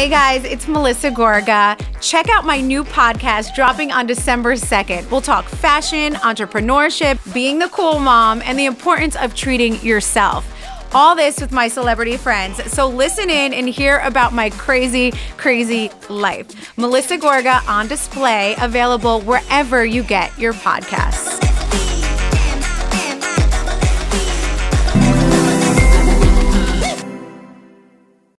Hey guys, it's Melissa Gorga. Check out my new podcast dropping on December 2nd. We'll talk fashion, entrepreneurship, being the cool mom, and the importance of treating yourself. All this with my celebrity friends. So listen in and hear about my crazy, crazy life. Melissa Gorga on Display, available wherever you get your podcasts.